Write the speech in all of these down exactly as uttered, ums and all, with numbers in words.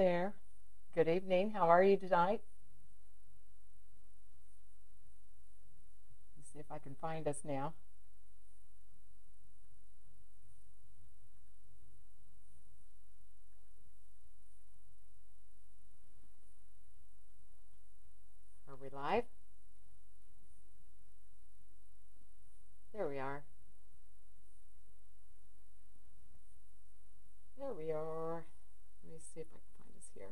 there. Good evening. How are you tonight? Let's see if I can find us now. Are we live? There we are. There we are. Let me see if I can find us here.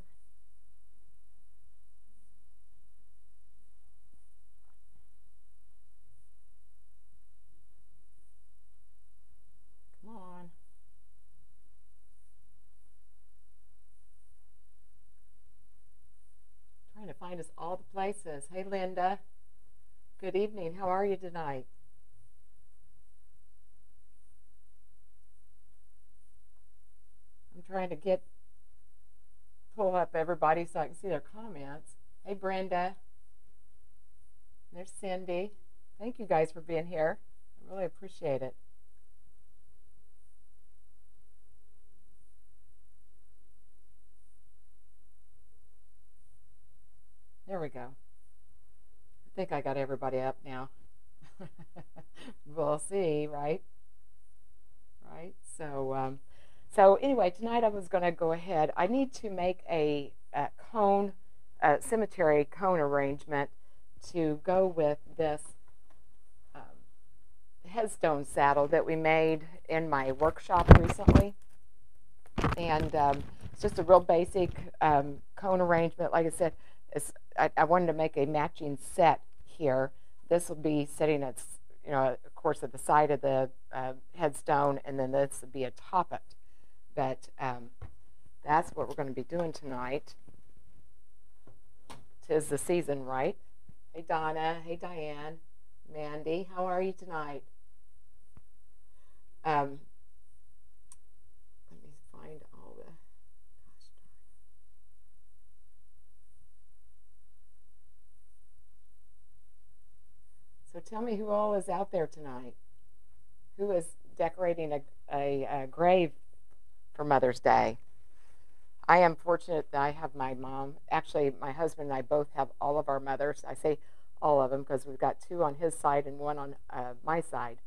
Come on. Trying to find us all the places. Hey, Linda. Good evening. How are you tonight? Trying to get pull up everybody so I can see their comments. Hey, Brenda. There's Cindy. Thank you guys for being here. I really appreciate it. There we go. I think I got everybody up now. We'll see, right? Right? So, um, So anyway, tonight I was going to go ahead. I need to make a, a cone, a cemetery cone arrangement to go with this um, headstone saddle that we made in my workshop recently. And um, it's just a real basic um, cone arrangement. Like I said, it's, I, I wanted to make a matching set here. This will be sitting at, you know, of course, at the side of the uh, headstone, and then this would be atop it. But um, that's what we're going to be doing tonight. Tis the season, right? Hey, Donna. Hey, Diane. Mandy, how are you tonight? Um, let me find all the... Gosh darn. So tell me who all is out there tonight. Who is decorating a, a, a grave for Mother's Day? I am fortunate that I have my mom. Actually, my husband and I both have all of our mothers. I say all of them because we've got two on his side and one on uh, my side.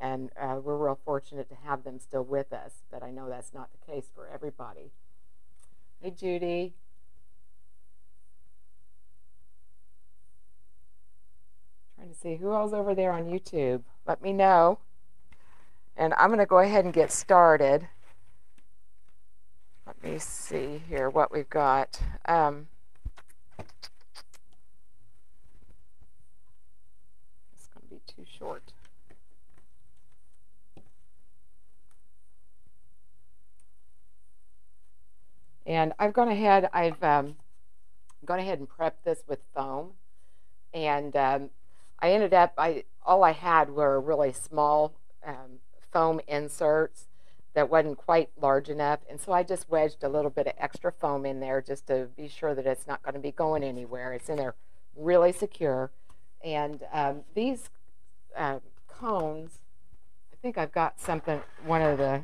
And uh, we're real fortunate to have them still with us. But I know that's not the case for everybody. Hey, Judy. Trying to see who else over there on YouTube. Let me know. And I'm going to go ahead and get started. Let me see here what we've got. Um, it's going to be too short. And I've gone ahead. I've um, gone ahead and prepped this with foam, and um, I ended up. I all I had were really small um, foam inserts that wasn't quite large enough, and so I just wedged a little bit of extra foam in there just to be sure that it's not going to be going anywhere. It's in there really secure. And um, these uh, cones, I think I've got something, one of the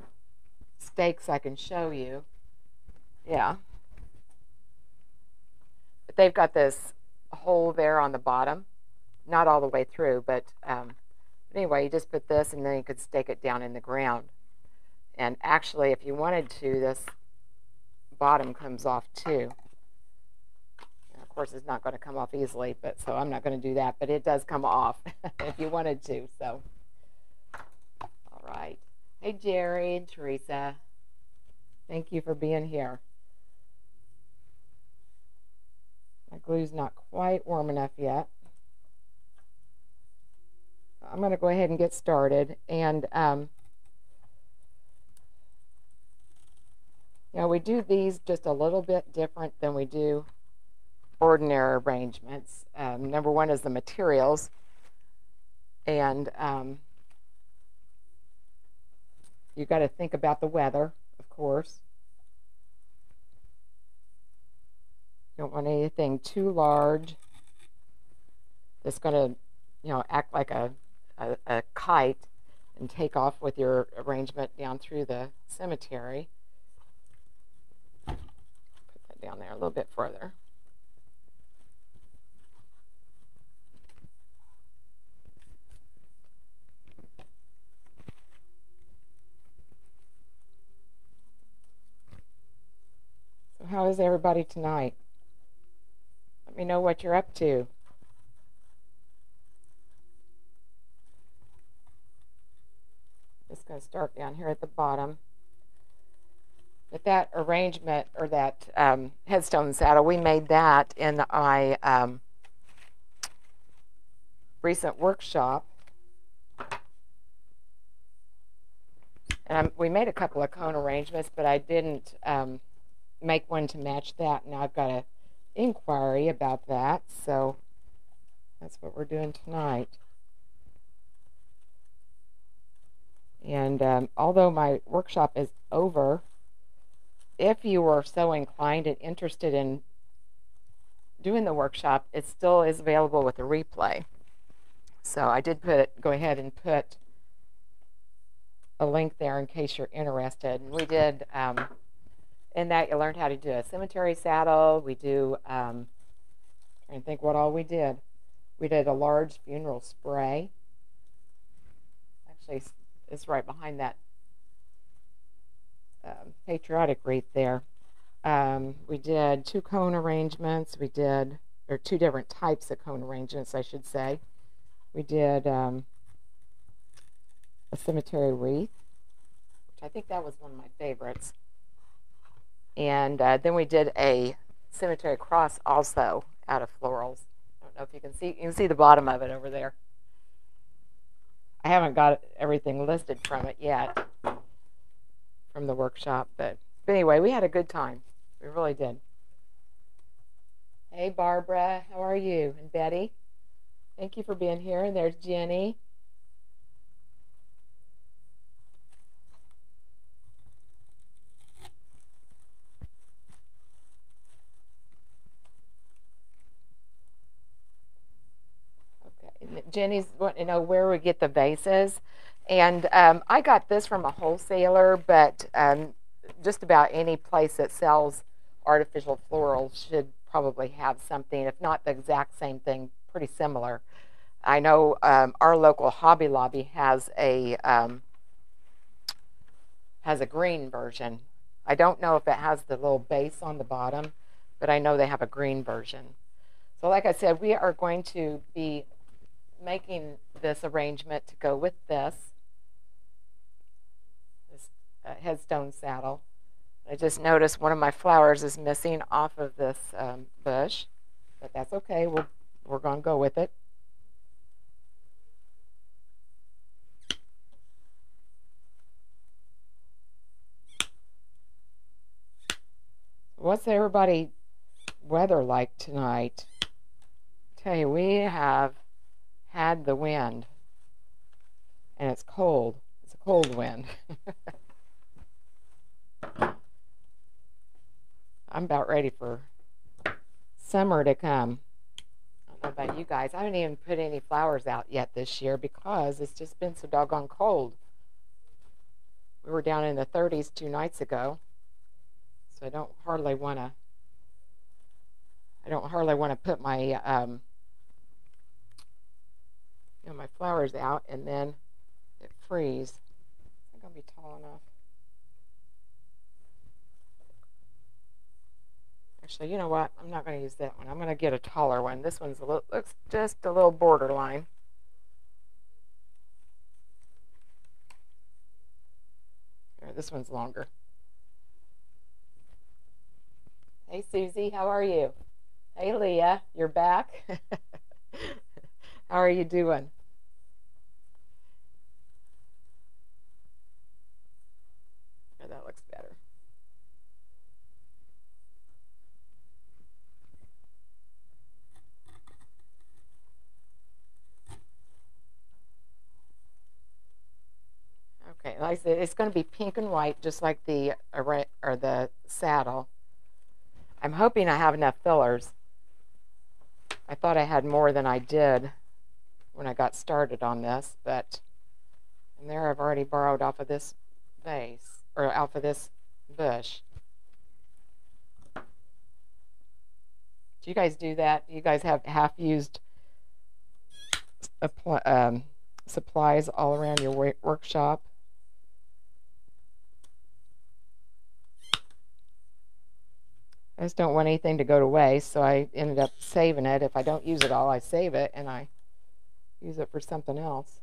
stakes I can show you. Yeah. But they've got this hole there on the bottom, not all the way through, but um, anyway, you just put this and then you could stake it down in the ground. And actually, if you wanted to, this bottom comes off too. And of course, it's not going to come off easily, but so I'm not going to do that. But it does come off if you wanted to. So, all right. Hey, Jerry and Teresa. Thank you for being here. My glue's not quite warm enough yet. I'm going to go ahead and get started. And um, you know, we do these just a little bit different than we do ordinary arrangements. Um, number one is the materials. And um, you got to think about the weather, of course. Don't want anything too large that's going to, you know, act like a, a, a kite and take off with your arrangement down through the cemetery. down there a little bit further. So how is everybody tonight? Let me know what you're up to. Just going to start down here at the bottom. But that arrangement, or that um, headstone saddle, we made that in my um, recent workshop. And I'm, we made a couple of cone arrangements, but I didn't um, make one to match that. Now I've got an inquiry about that, so that's what we're doing tonight. And um, although my workshop is over, if you are so inclined and interested in doing the workshop, it still is available with a replay. So I did put, go ahead and put a link there in case you're interested. And we did, um, in that you learned how to do a cemetery saddle. We do, um, I'm trying to think what all we did. We did a large funeral spray. Actually, it's right behind that um, patriotic wreath there. Um, we did two cone arrangements. We did, or two different types of cone arrangements, I should say. We did um, a cemetery wreath, which I think that was one of my favorites. And uh, then we did a cemetery cross also out of florals. I don't know if you can see, you can see the bottom of it over there. I haven't got everything listed from it yet, from the workshop, but, but anyway, we had a good time. We really did. Hey, Barbara, how are you? And Betty, thank you for being here. And there's Jenny. Jenny's wanting to know where we get the vases, and um, I got this from a wholesaler, but um, just about any place that sells artificial florals should probably have something, if not the exact same thing, pretty similar. I know um, our local Hobby Lobby has a um, has a green version. I don't know if it has the little base on the bottom, but I know they have a green version. So like I said, we are going to be making this arrangement to go with this, this uh, headstone saddle. I just noticed one of my flowers is missing off of this um, bush, but that's okay. We'll, we're going to go with it. What's everybody weather like tonight? Tell you, we have had the wind, and it's cold. It's a cold wind. I'm about ready for summer to come. I don't know about you guys. I haven't even put any flowers out yet this year because it's just been so doggone cold. We were down in the thirties two nights ago, so I don't hardly want to. I don't hardly want to put my um, You know, my flowers out, and then it freeze. Is it gonna be tall enough? Actually, you know what? I'm not gonna use that one. I'm gonna get a taller one. This one's a little, looks just a little borderline. Here, this one's longer. Hey, Susie, how are you? Hey, Leah, you're back. How are you doing? Oh, that looks better. Okay, like I said, it's going to be pink and white, just like the or the saddle. I'm hoping I have enough fillers. I thought I had more than I did when I got started on this, but and there I've already borrowed off of this vase, or off of this bush. Do you guys do that? Do you guys have half-used um, supplies all around your work workshop? I just don't want anything to go to waste, so I ended up saving it. If I don't use it all, I save it, and I use it for something else.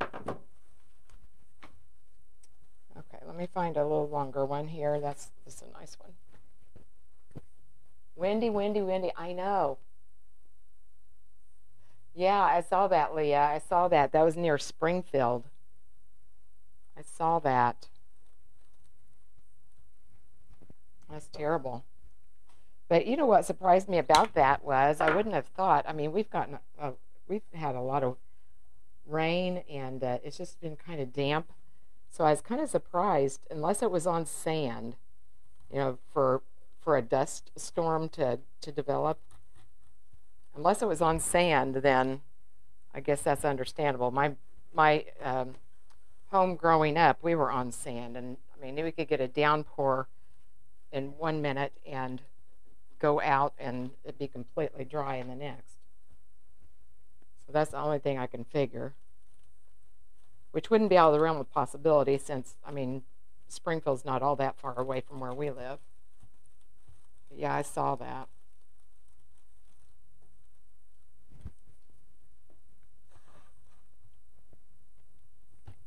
Okay, let me find a little longer one here. That's, that's a nice one. Windy, windy, windy. I know. Yeah, I saw that, Leah. I saw that. That was near Springfield. I saw that. That's terrible. But you know what surprised me about that was I wouldn't have thought. I mean, we've gotten a, we've had a lot of rain, and uh, it's just been kind of damp. So I was kind of surprised, unless it was on sand, you know, for for a dust storm to to develop. Unless it was on sand, then I guess that's understandable. My my um, home growing up, we were on sand, and I mean, we could get a downpour in one minute and go out and it'd be completely dry in the next. So that's the only thing I can figure, which wouldn't be out of the realm of possibility, since, I mean, Springfield's not all that far away from where we live. But yeah, I saw that.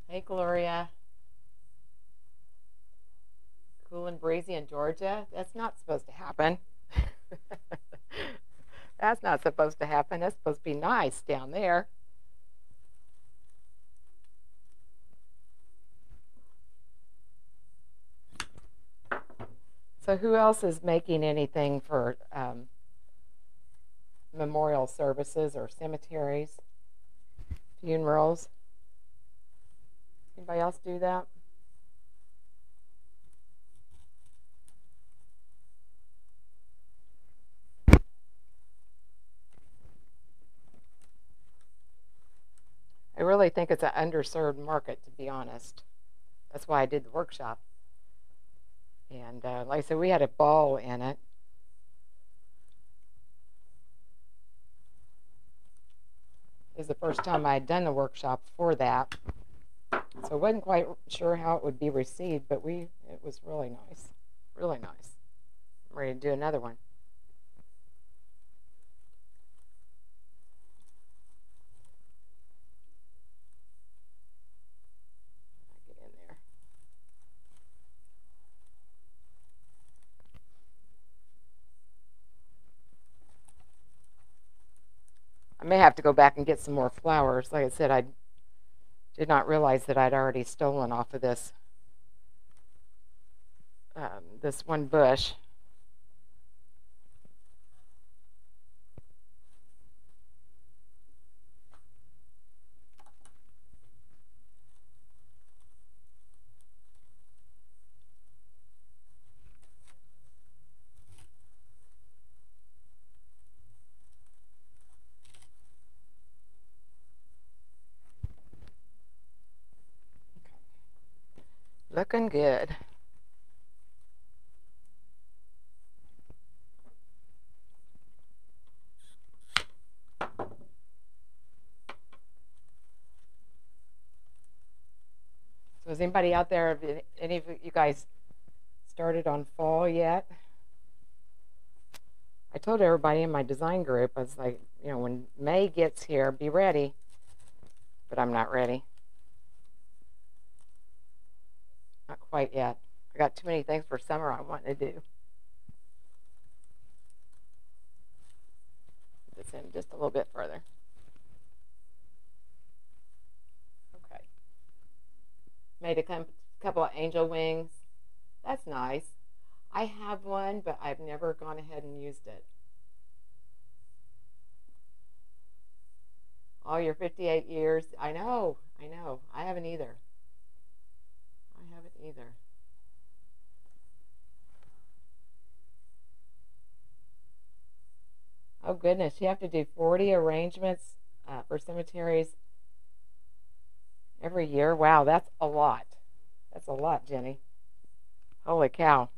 Hey, Gloria. Cool and breezy in Georgia. That's not supposed to happen. That's not supposed to happen. That's supposed to be nice down there. So who else is making anything for um, memorial services or cemeteries, funerals? Anybody else do that? I really think it's an underserved market, to be honest. That's why I did the workshop. And uh, like I said, we had a ball in it. It was the first time I had done the workshop for that. So I wasn't quite sure how it would be received, but we it was really nice. Really nice. I'm ready to do another one. I may have to go back and get some more flowers. Like I said, I did not realize that I'd already stolen off of this um, this one bush. Looking good. So is anybody out there, any of you guys started on fall yet? I told everybody in my design group, I was like, you know, when May gets here, be ready. But I'm not ready. Not quite yet. I got too many things for summer I want to do. Put this in just a little bit further. Okay. Made a couple of angel wings. That's nice. I have one, but I've never gone ahead and used it. Oh, you're fifty-eight years. I know. I know. I haven't either. I haven't either. Oh goodness, you have to do forty arrangements uh, for cemeteries every year. Wow, that's a lot. That's a lot, Jenny. Holy cow.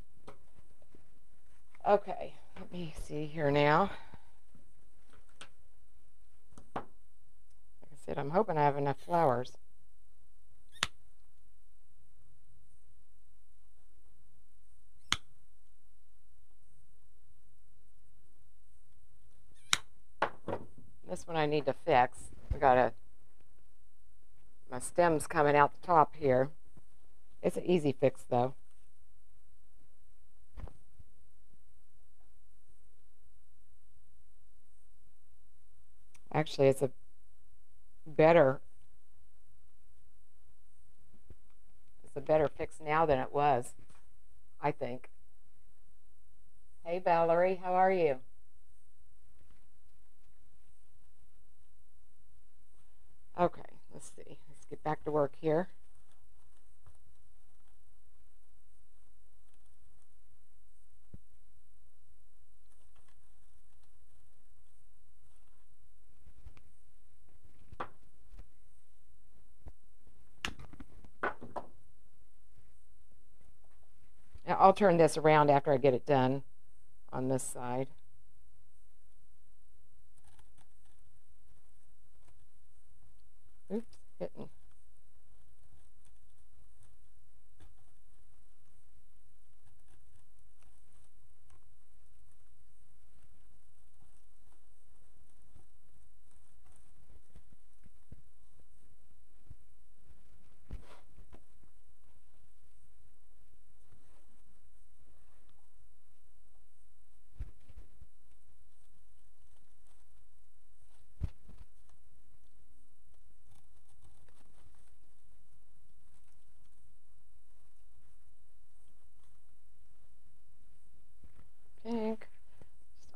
Okay, Let me see here now. Like I said, I'm hoping I have enough flowers. This one I need to fix. I got a, my stem's coming out the top here. It's an easy fix though. Actually, it's a better, it's a better fix now than it was, I think. Hey Valerie, how are you? Okay, let's see. Let's get back to work here. Now, I'll turn this around after I get it done on this side. Oops, hitting.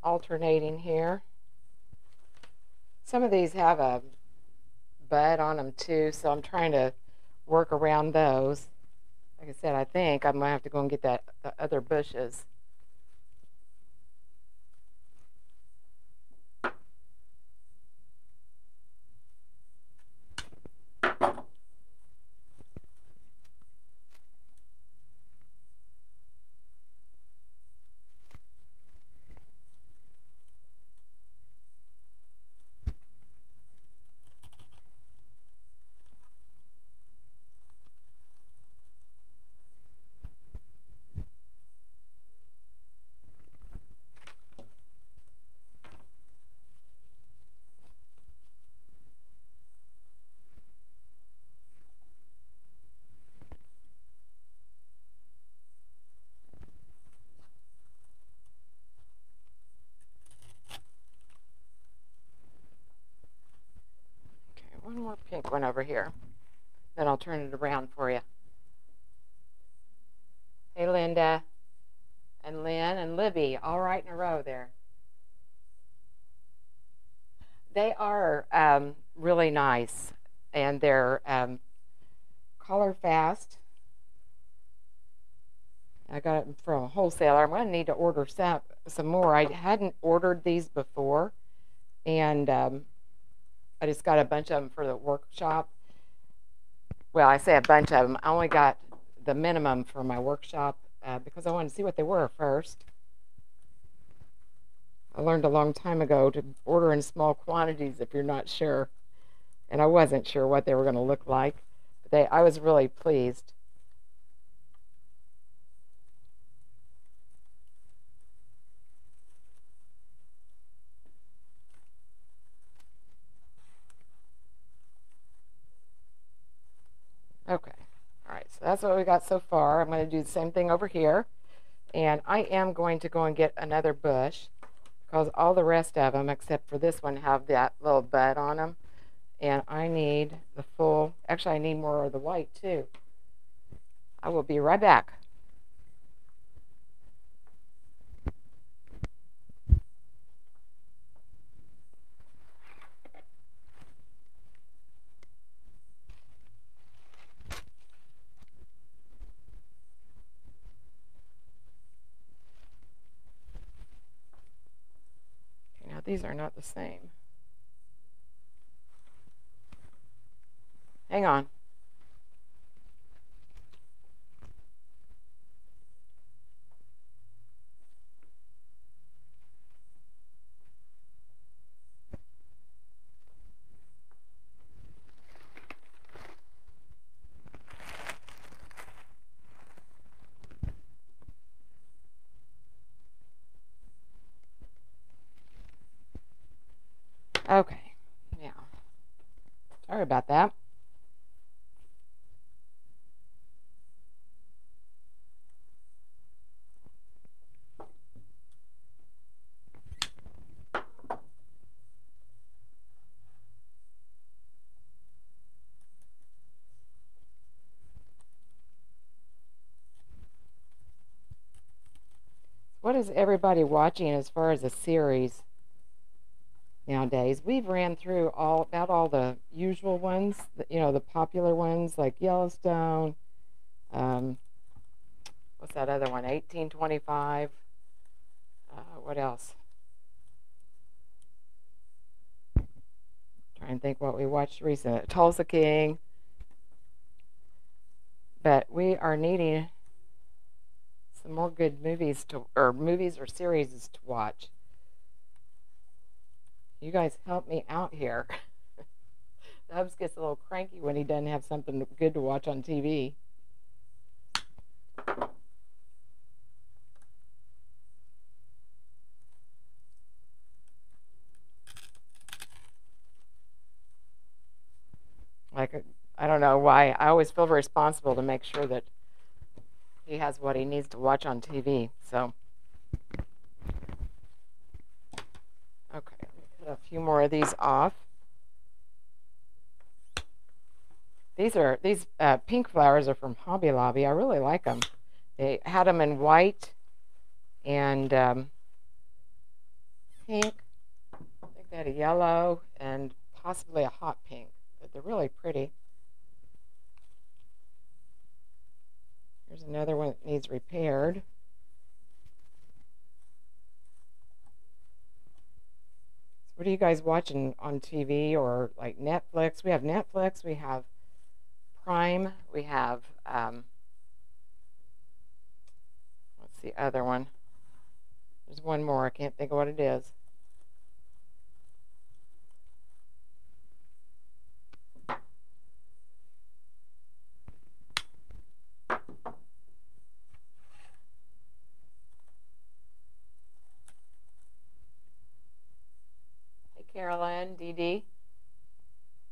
Alternating here. Some of these have a bud on them too, so I'm trying to work around those. Like I said, I think I might have to go and get that the other bushes. Pink one over here. Then I'll turn it around for you. Hey, Linda and Lynn and Libby, all right in a row there. They are um, really nice, and they're um, color fast. I got it from a wholesaler. I'm going to need to order some some more. I hadn't ordered these before, and um, I just got a bunch of them for the workshop. Well, I say a bunch of them. I only got the minimum for my workshop uh, because I wanted to see what they were first. I learned a long time ago to order in small quantities if you're not sure. And I wasn't sure what they were going to look like. But they, I was really pleased. Okay, all right, so that's what we got so far. I'm going to do the same thing over here, and I am going to go and get another bush because all the rest of them except for this one have that little bud on them, and I need the full, actually I need more of the white too. I will be right back. These are not the same. Hang on. about that. What is everybody watching as far as a series nowadays? We've ran through all about all the usual ones, you know, the popular ones like Yellowstone. Um, what's that other one? eighteen twenty-five. Uh, what else? I'm trying to think what we watched recently. Tulsa King. But we are needing some more good movies to, or movies or series to watch. You guys help me out here. The Hubs gets a little cranky when he doesn't have something good to watch on T V. Like, I don't know why. I always feel responsible to make sure that he has what he needs to watch on T V, so. Okay, let me put a few more of these off. These are, these uh, pink flowers are from Hobby Lobby. I really like them. They had them in white and um, pink. I think they had a yellow and possibly a hot pink, but they're really pretty. Here's another one that needs repaired. So what are you guys watching on T V or like Netflix? We have Netflix, we have Prime, we have, um, what's the other one? There's one more, I can't think of what it is. Carolyn, D D.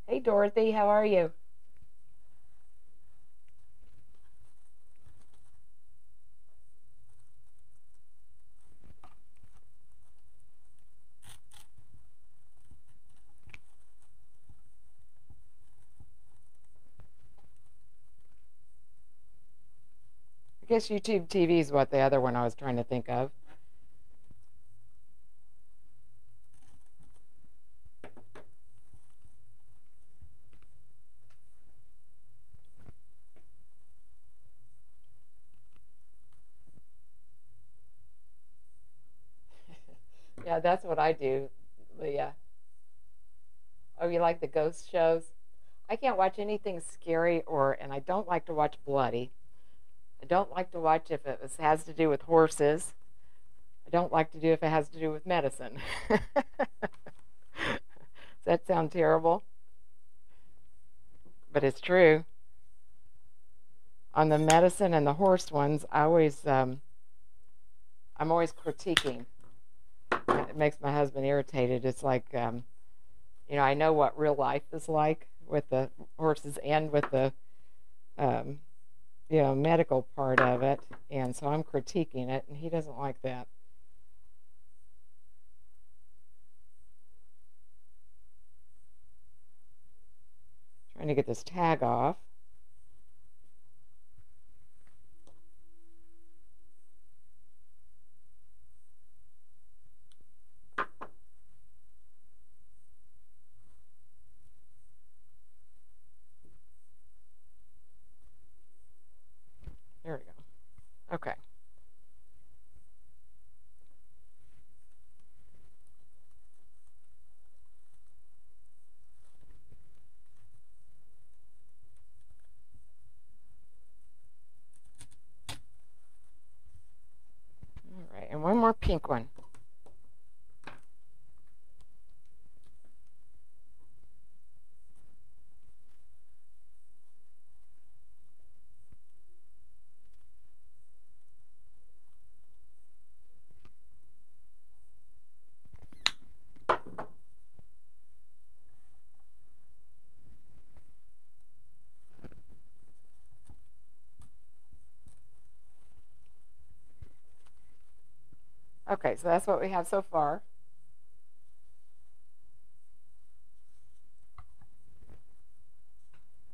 Hey, Dorothy, how are you? I guess YouTube T V is what the other one I was trying to think of. Yeah, that's what I do, Leah. Oh, you like the ghost shows? I can't watch anything scary or, and I don't like to watch bloody. I don't like to watch if it was, has to do with horses. I don't like to do if it has to do with medicine. Does that sound terrible? But it's true. On the medicine and the horse ones, I always, um, I'm always critiquing. It makes my husband irritated. It's like, um, you know, I know what real life is like with the horses and with the, um, you know, medical part of it. And so I'm critiquing it, and he doesn't like that. Trying to get this tag off. Okay. All right, and one more pink one. Okay, so that's what we have so far.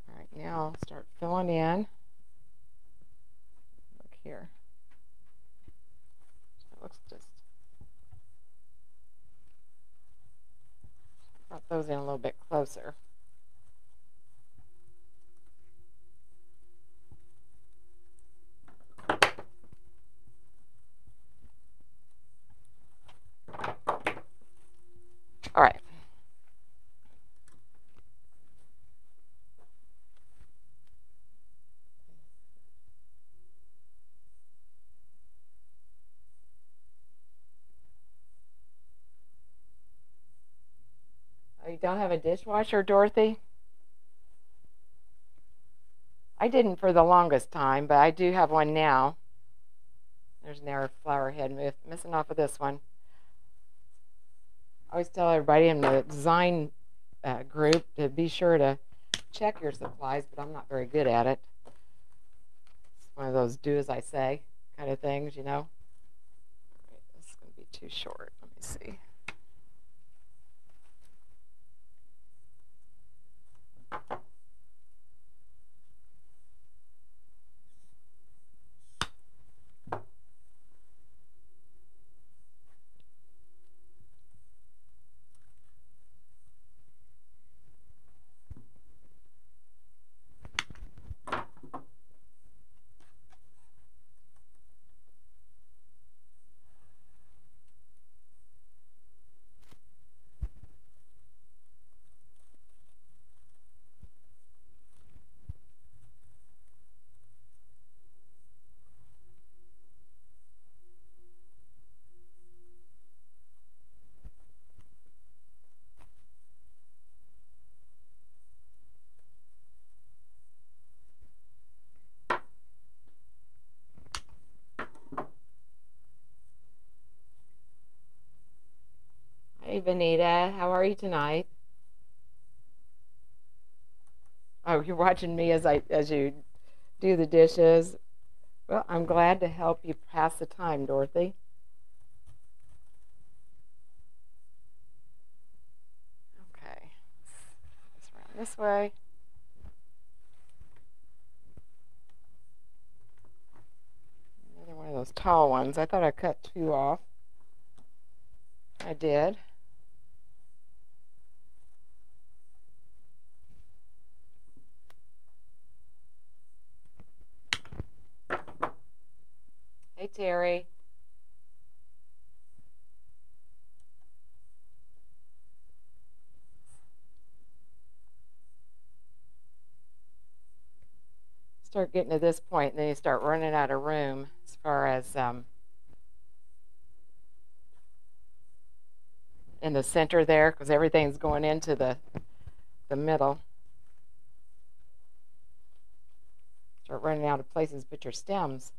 All right, now start filling in. Look here. It looks just... brought those in a little bit closer. All right. Oh, you don't have a dishwasher, Dorothy? I didn't for the longest time, but I do have one now. There's an error flower head move, missing off of this one. I always tell everybody in the design uh, group to be sure to check your supplies, but I'm not very good at it. It's one of those do as I say kind of things, you know. All right, this is going to be too short. Let me see. Benita, how are you tonight? Oh, you're watching me as I as you do the dishes. Well, I'm glad to help you pass the time, Dorothy. Okay, let's round this way. Another one of those tall ones. I thought I cut two off. I did. Hey, Terry. Start getting to this point, and then you start running out of room as far as um, in the center there, because everything's going into the the middle. Start running out of places to put your stems.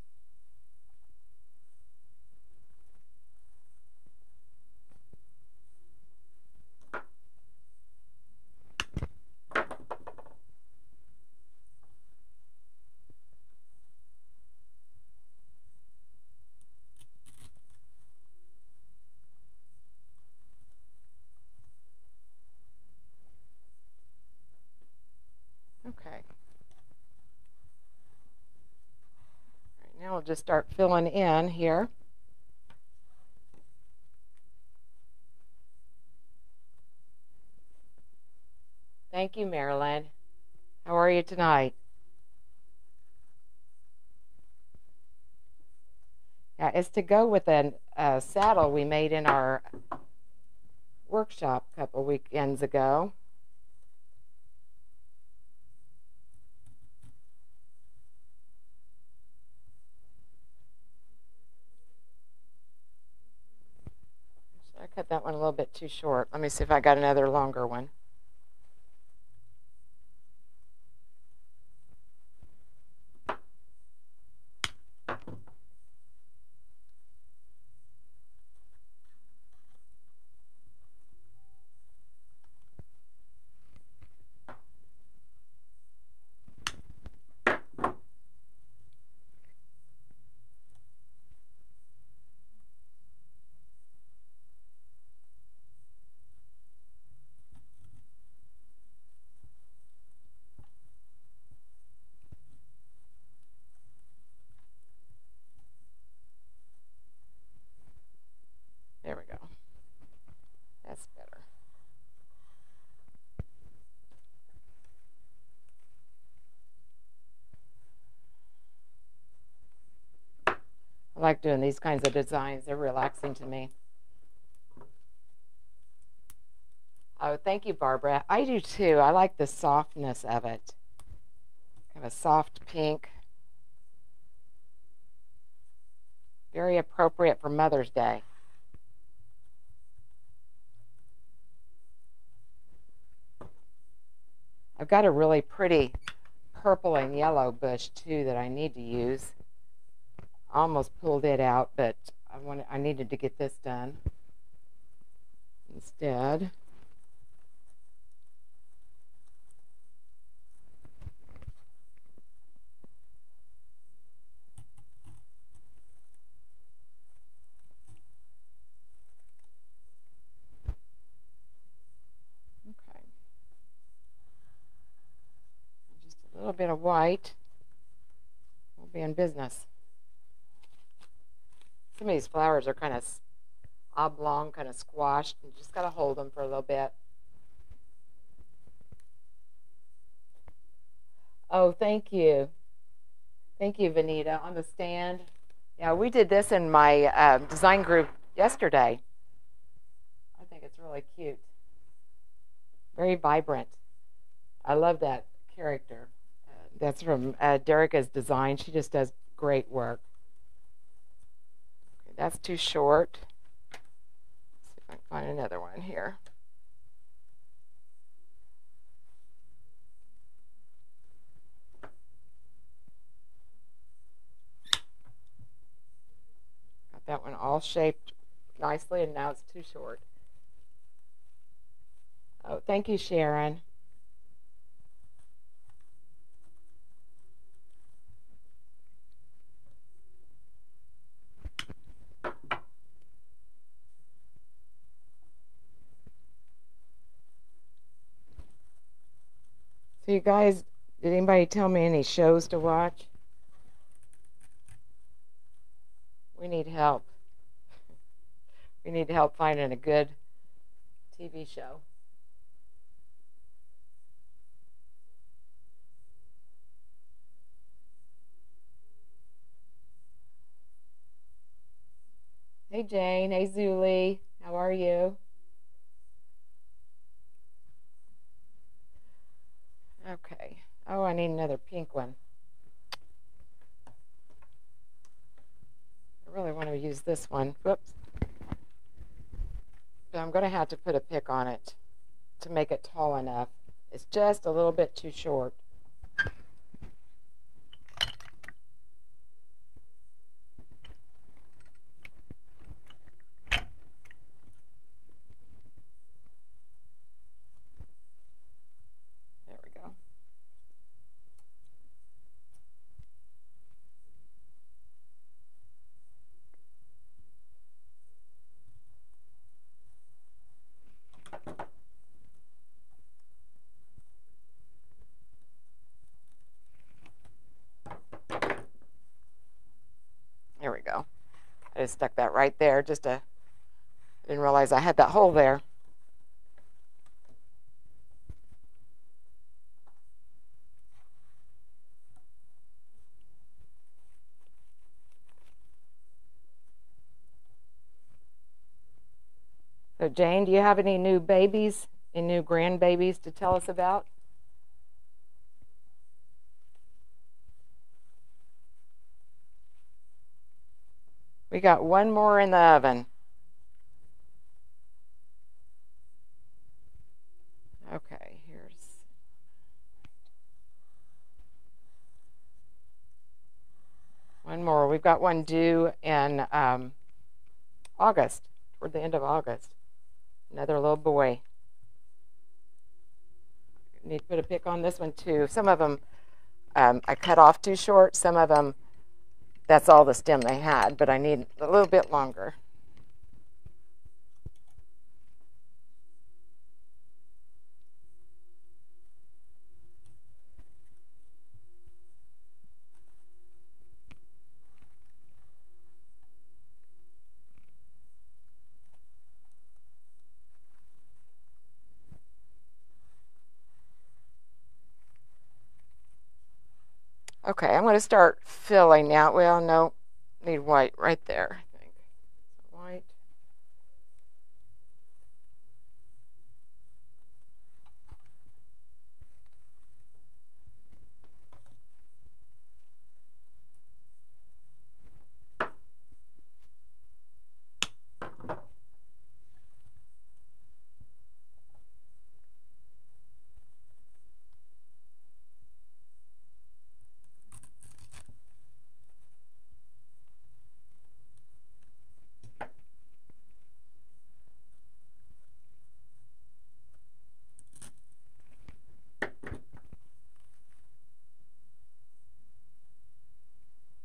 Just start filling in here. Thank you, Marilyn. How are you tonight? Now, it's to go with a uh, saddle we made in our workshop a couple weekends ago. Cut that one a little bit too short. Let me see if I got another longer one. I like doing these kinds of designs. They're relaxing to me. Oh, thank you, Barbara. I do too. I like the softness of it. Kind of a soft pink. Very appropriate for Mother's Day. I've got a really pretty purple and yellow bush too that I need to use. I almost pulled it out, but I wanted, I needed to get this done instead. Bit of white, we'll be in business. Some of these flowers are kind of oblong, kind of squashed. You just got to hold them for a little bit. Oh, thank you. Thank you, Vanita, on the stand. Yeah, we did this in my uh, design group yesterday. I think it's really cute. Very vibrant. I love that character. That's from uh, Derica's design. She just does great work. Okay, that's too short. Let's see if I can find another one here. Got that one all shaped nicely, and now it's too short. Oh, thank you, Sharon. You guys, did anybody tell me any shows to watch? We need help. We need help finding a good T V show. Hey Jane, hey Zuli, how are you? Okay. Oh, I need another pink one. I really want to use this one. Whoops. But I'm going to have to put a pick on it to make it tall enough. It's just a little bit too short. I just stuck that right there. Just to, I didn't realize I had that hole there. So Jane, do you have any new babies, any new grandbabies to tell us about? We got one more in the oven. Okay, here's. One more. We've got one due in um, August, toward the end of August. Another little boy. Need to put a pick on this one too. Some of them um, I cut off too short, some of them that's all the stem they had, but I need a little bit longer. Okay, I'm going to start filling out. Well, no, need white right there, I think. White.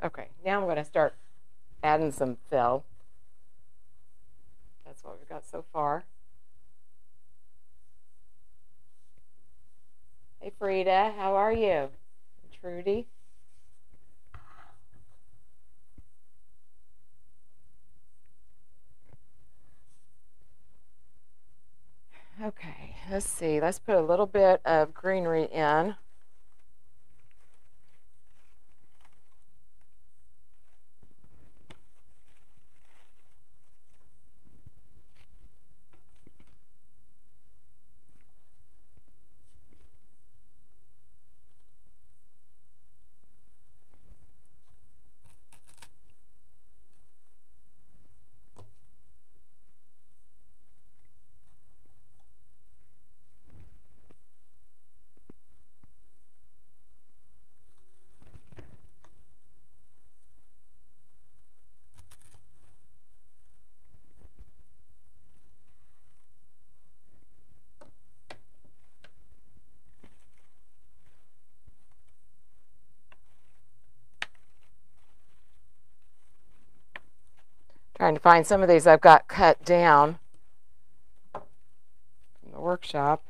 Okay, now I'm going to start adding some fill. That's what we've got so far. Hey Frida, how are you? And Trudy. Okay, let's see. Let's put a little bit of greenery in. Trying to find some of these I've got cut down from the workshop.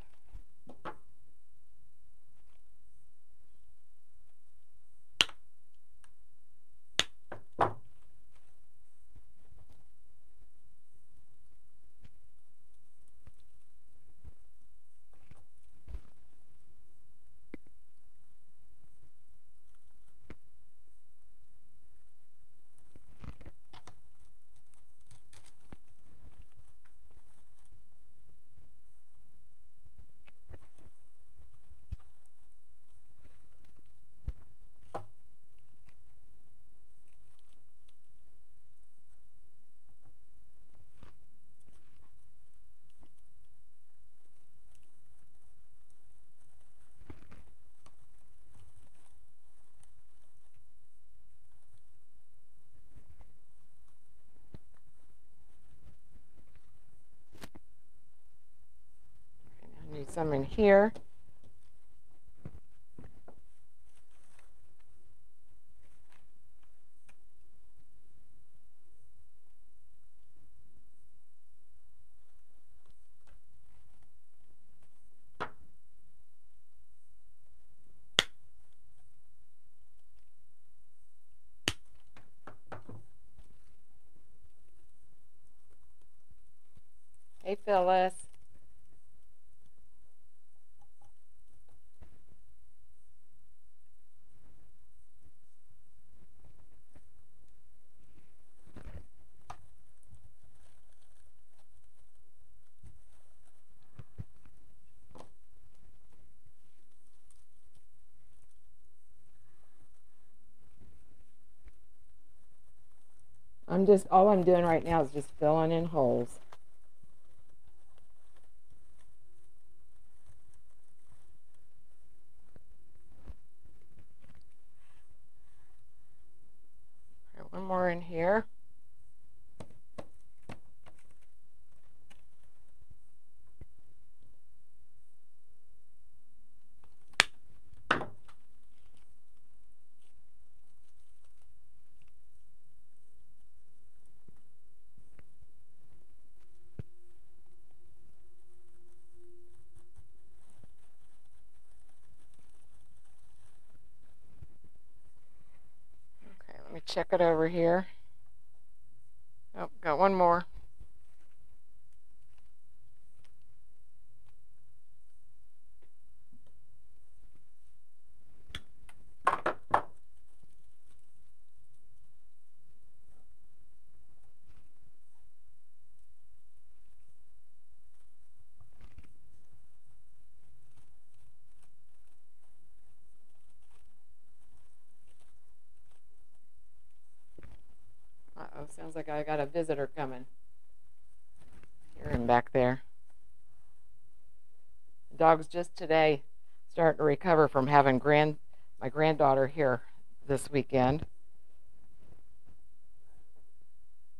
Some in here. Hey, Phyllis. I'm just, all I'm doing right now is just filling in holes. All right, one more in here. Check it over here. Oh, got one more. Sounds like I got a visitor coming. Hear him back there. The dog's just today starting to recover from having grand my granddaughter here this weekend.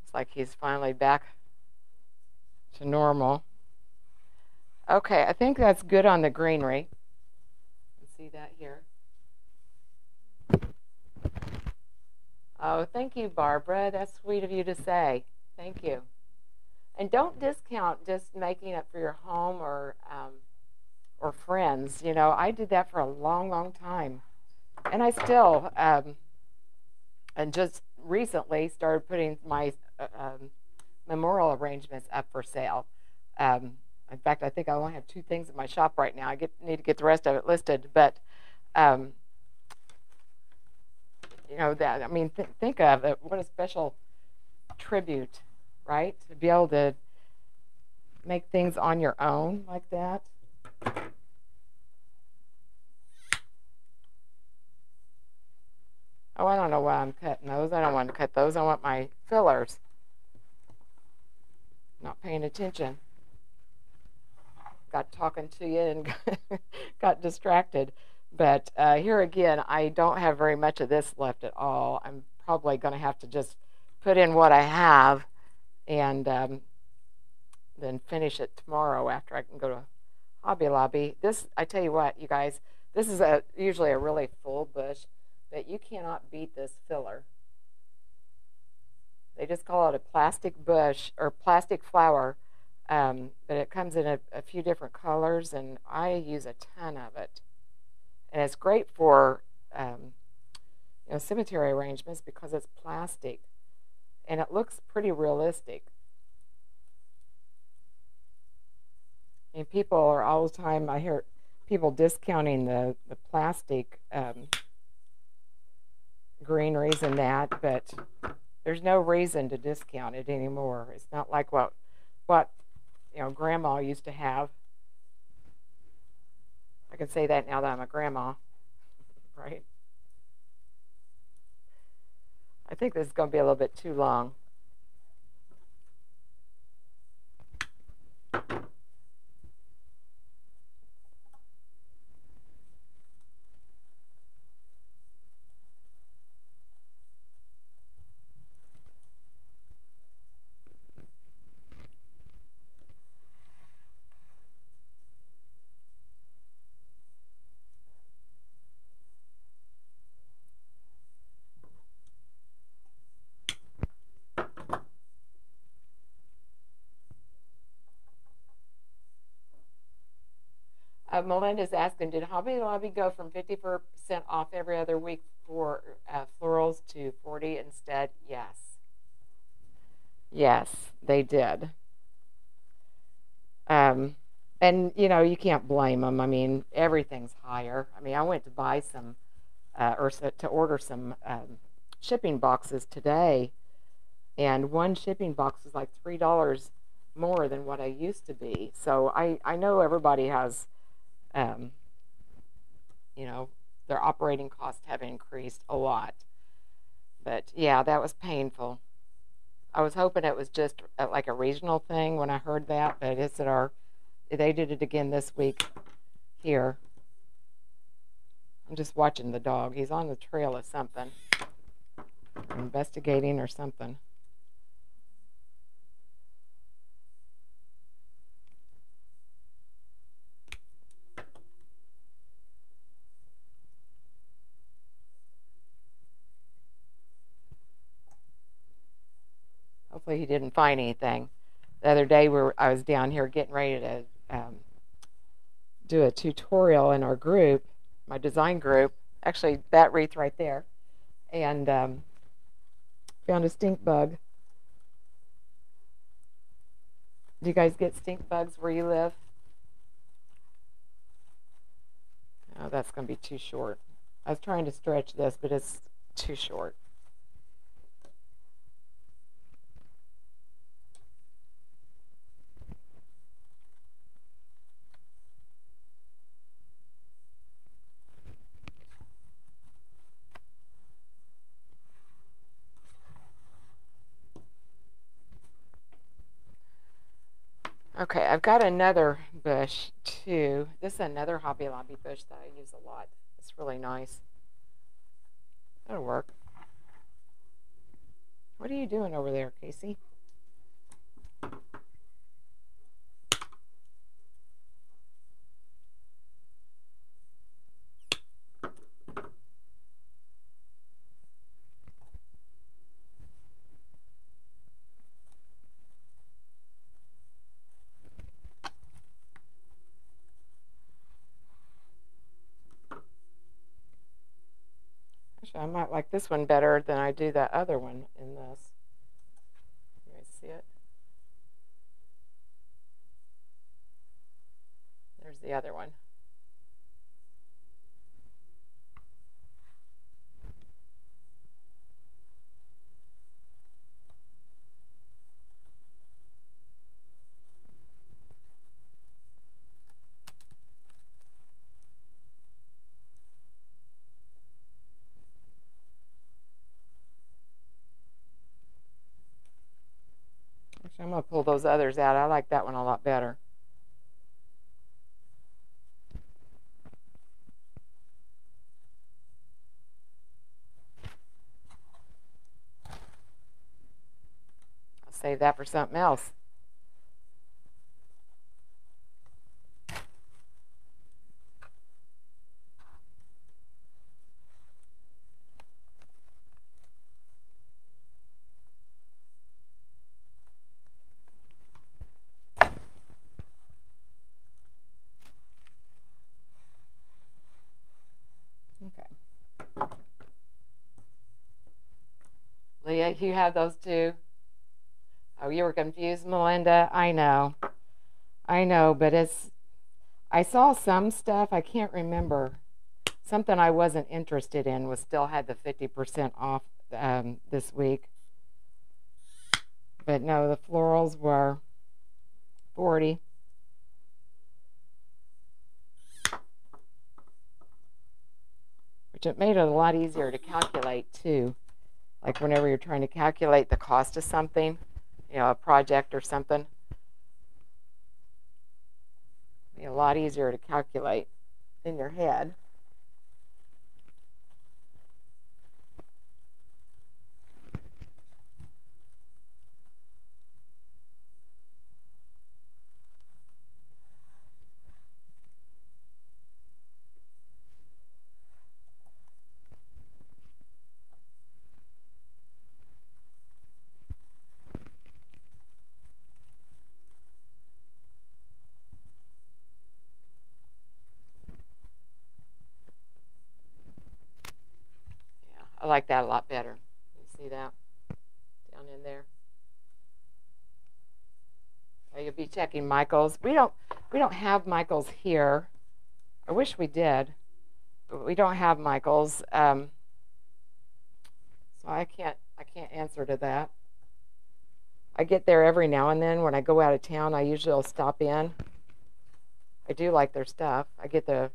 Looks like he's finally back to normal. Okay, I think that's good on the greenery. You see that here? Oh, thank you, Barbara. That's sweet of you to say. Thank you. And don't discount just making it for your home or um, or friends. You know, I did that for a long, long time, and I still um, and just recently started putting my uh, um, memorial arrangements up for sale. Um, in fact, I think I only have two things in my shop right now. I get, need to get the rest of it listed, but. Um, You know that I mean, th think of it. What a special tribute, right? To be able to make things on your own like that. Oh, I don't know why I'm cutting those. I don't want to cut those. I want my fillers. Not paying attention. Got talking to you and got distracted. But uh, here again, I don't have very much of this left at all. I'm probably going to have to just put in what I have and um, then finish it tomorrow after I can go to Hobby Lobby. This, I tell you what, you guys, this is a, usually a really full bush, but you cannot beat this filler. They just call it a plastic bush or plastic flower, um, but it comes in a, a few different colors, and I use a ton of it. And it's great for um, you know, cemetery arrangements because it's plastic and it looks pretty realistic. And people are all the time, I hear people discounting the, the plastic um, greeneries and that, but there's no reason to discount it anymore. It's not like what, what you know, Grandma used to have. I can say that now that I'm a grandma, right? I think this is going to be a little bit too long. Uh, Melinda's asking, did Hobby Lobby go from fifty percent off every other week for uh, florals to forty instead? Yes. Yes, they did. Um, and, you know, you can't blame them. I mean, everything's higher. I mean, I went to buy some, uh, or to order some um, shipping boxes today, and one shipping box was like three dollars more than what I used to be. So I, I know everybody has... Um, you know, their operating costs have increased a lot. But yeah, that was painful. I was hoping it was just a, like a regional thing when I heard that, but it's at our, they did it again this week here. I'm just watching the dog. He's on the trail of something, investigating or something. He didn't find anything. The other day, we were, I was down here getting ready to um, do a tutorial in our group, my design group. Actually, that wreath right there, and um, found a stink bug. Do you guys get stink bugs where you live? Oh, that's going to be too short. I was trying to stretch this, but it's too short. Okay, I've got another bush too. This is another Hobby Lobby bush that I use a lot. It's really nice. That'll work. What are you doing over there, Casey? I might like this one better than I do that other one in this. You guys see it? There's the other one. I'm going to pull those others out. I like that one a lot better. I'll save that for something else. You have those too. Oh, you were confused, Melinda. I know. I know, but it's... I saw some stuff. I can't remember. Something I wasn't interested in was still had the fifty percent off um, this week. But no, the florals were forty. Which it made it a lot easier to calculate too. Like whenever you're trying to calculate the cost of something, you know, a project or something. It'd be a lot easier to calculate in your head. I like that a lot better. You see that down in there? Oh, you'll be checking Michaels. We don't we don't have Michaels here. I wish we did, but we don't have Michaels. Um, so I can't I can't answer to that. I get there every now and then when I go out of town. I usually will stop in. I do like their stuff. I get the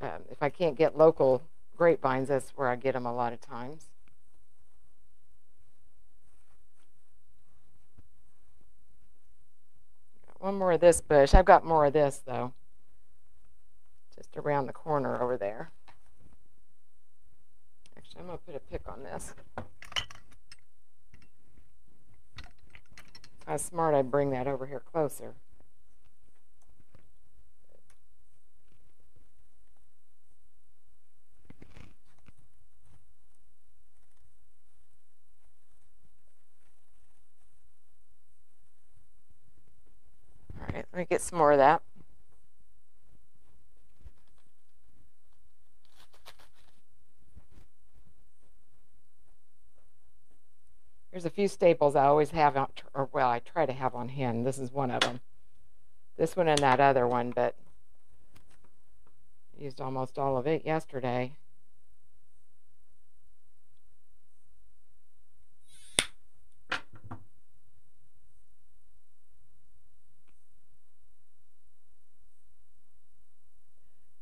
um, if I can't get local grapevines, that's where I get them a lot of times. Got one more of this bush. I've got more of this though, just around the corner over there. Actually, I'm going to put a pick on this. How smart I bring that over here closer. Let me get some more of that. There's a few staples I always have, on, or well, I try to have on hand. This is one of them. This one and that other one, but I used almost all of it yesterday.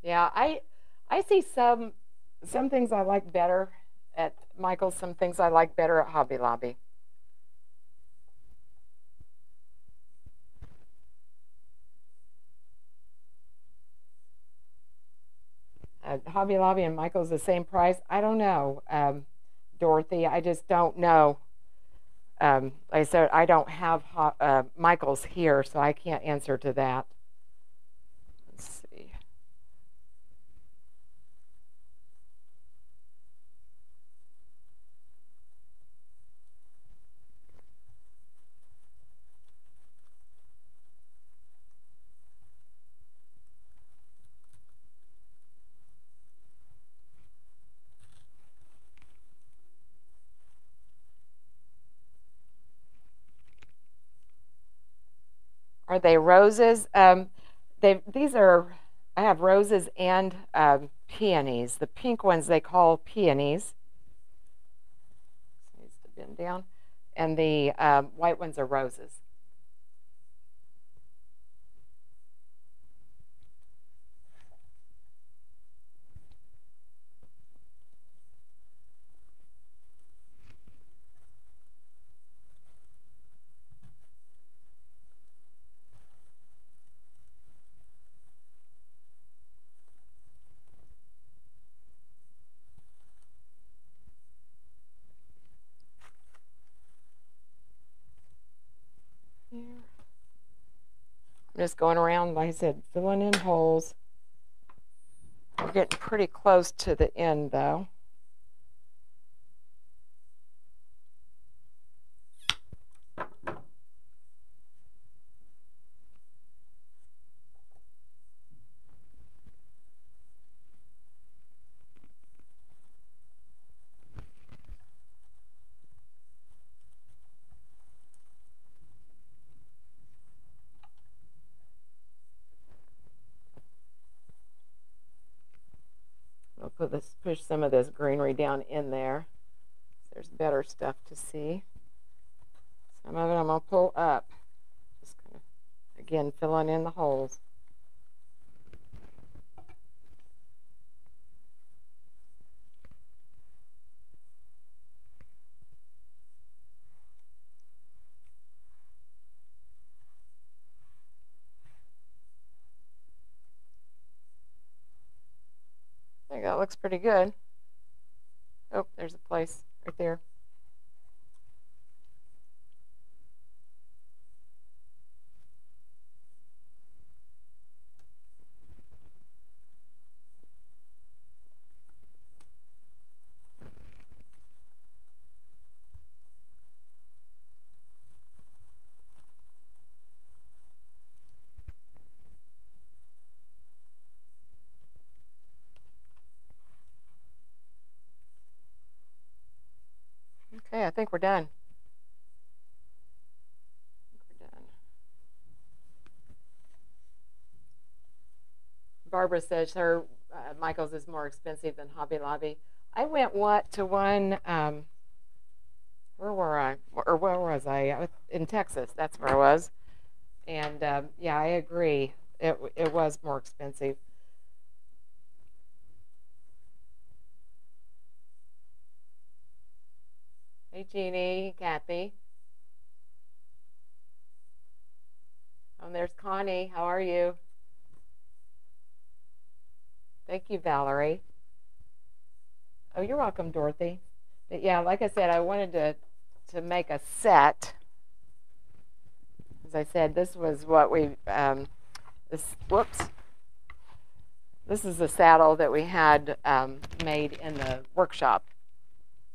Yeah, I I see some some things I like better at Michael's, some things I like better at Hobby Lobby. uh, Hobby Lobby and Michaels the same price? I don't know, um, Dorothy. I just don't know. Um, like I said, I don't have uh, Michaels here, so I can't answer to that. Let's see. Are they roses? Um, they these are. I have roses and um, peonies. The pink ones they call peonies. Needs to bend down, and the um, white ones are roses. Just going around, like I said, filling in holes. We're getting pretty close to the end though. Let's push some of this greenery down in there. There's better stuff to see. Some of it I'm going to pull up. Just kind of, again, filling in the holes. That looks pretty good. Oh, there's a place right there. Okay, I think we're done. I think we're done. Barbara says her uh, Michaels is more expensive than Hobby Lobby. I went what to one. Um, where were I? Or where was I? I was in Texas. That's where I was. And um, yeah, I agree. It it was more expensive. Hey, Jeannie, Kathy. Oh, and there's Connie. How are you? Thank you, Valerie. Oh, you're welcome, Dorothy. But yeah, like I said, I wanted to, to make a set. As I said, this was what we, um, this, whoops. This is the saddle that we had um, made in the workshop.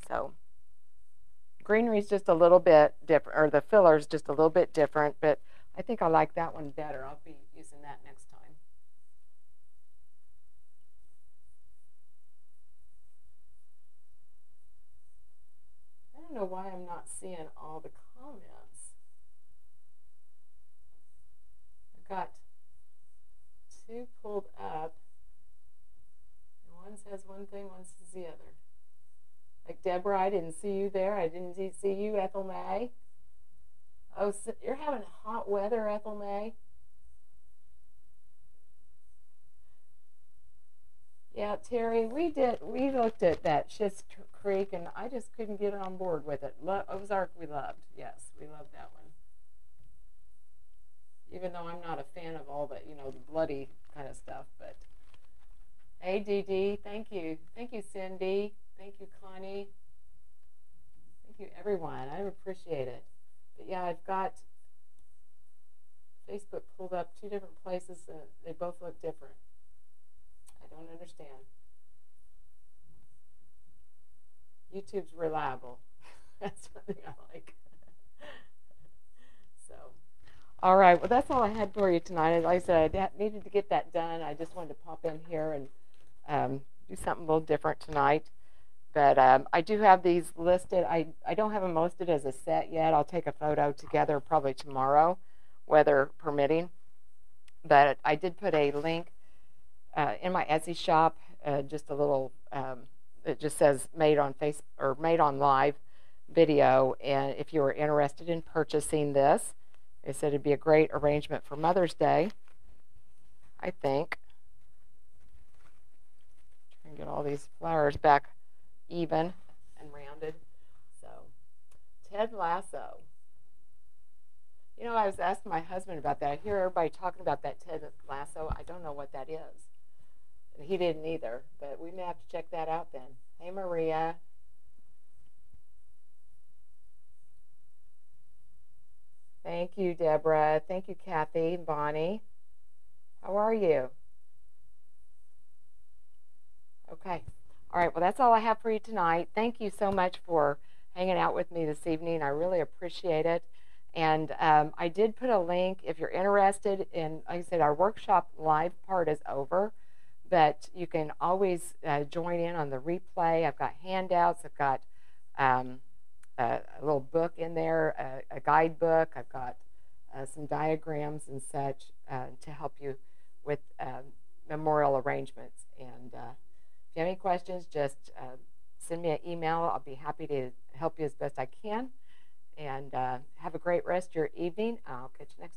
So greenery is just a little bit different, or the filler is just a little bit different, but I think I like that one better. I'll be using that next time. I don't know why I'm not seeing all the comments. I've got two pulled up. One says one thing, one says the other. Like Deborah, I didn't see you there. I didn't see you, Ethel May. Oh, so you're having hot weather, Ethel May. Yeah, Terry, we did. We looked at that Schitt's Creek, and I just couldn't get on board with it. Lo Ozark, we loved. Yes, we loved that one. Even though I'm not a fan of all the, you know, the bloody kind of stuff, but A D D, thank you. Thank you, Cindy. Thank you, Connie. Thank you, everyone. I appreciate it. But yeah, I've got Facebook pulled up two different places. Uh, they both look different. I don't understand. YouTube's reliable. That's one thing I like. So, all right. Well, that's all I had for you tonight. Like I said, I needed to get that done. I just wanted to pop in here and um, do something a little different tonight. But um, I do have these listed. I, I don't have them listed as a set yet. I'll take a photo together probably tomorrow, weather permitting. But I did put a link uh, in my Etsy shop, uh, just a little, um, it just says made on Facebook or made on live video. And if you were interested in purchasing this, they said it'd be a great arrangement for Mother's Day, I think. Try and get all these flowers back even and rounded. So, Ted Lasso. You know, I was asking my husband about that. I hear everybody talking about that Ted Lasso. I don't know what that is. And he didn't either, but we may have to check that out then. Hey, Maria. Thank you, Deborah. Thank you, Kathy, Bonnie. How are you? Okay. All right, well, that's all I have for you tonight. Thank you so much for hanging out with me this evening. I really appreciate it. And um, I did put a link if you're interested in, like I said, our workshop live part is over, but you can always uh, join in on the replay. I've got handouts. I've got um, a, a little book in there, a, a guidebook. I've got uh, some diagrams and such uh, to help you with uh, memorial arrangements. And uh, if you have any questions, just uh, send me an email. I'll be happy to help you as best I can. And uh, have a great rest of your evening. I'll catch you next time.